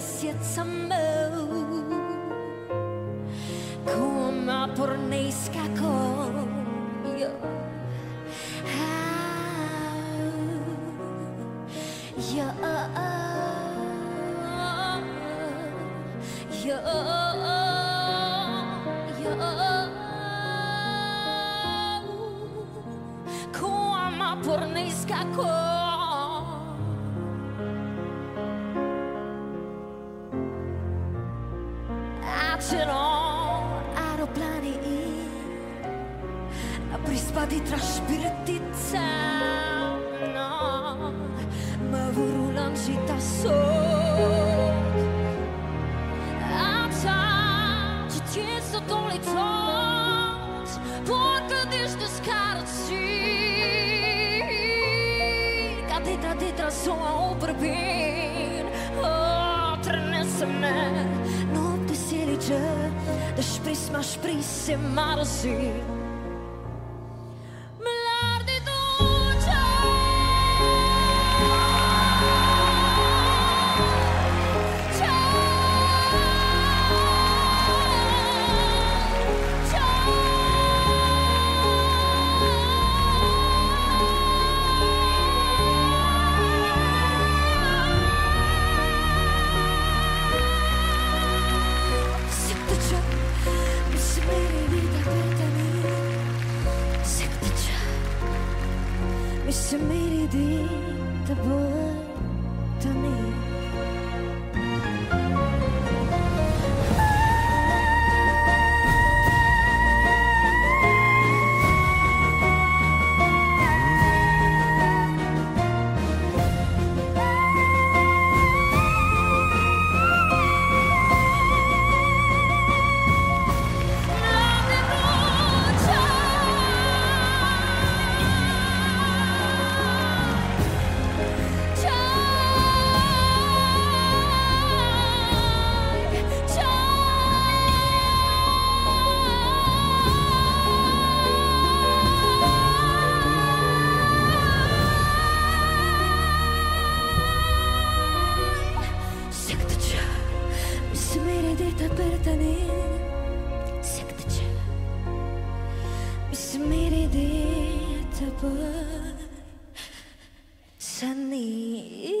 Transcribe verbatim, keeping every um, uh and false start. sieț meu, cum a pornesc acolo eu. Eu, eu, eu, cum a pornesc acolo. Tra spiritița, no, mă vor rula în città sot. Așa, ce ție sot un lițot, pocădești de scarci. Ca ditra, ditra, soa o vorbim, o trănesem-ne. Noapte silice, deci prisma, sprise, mă rozim. Sunny.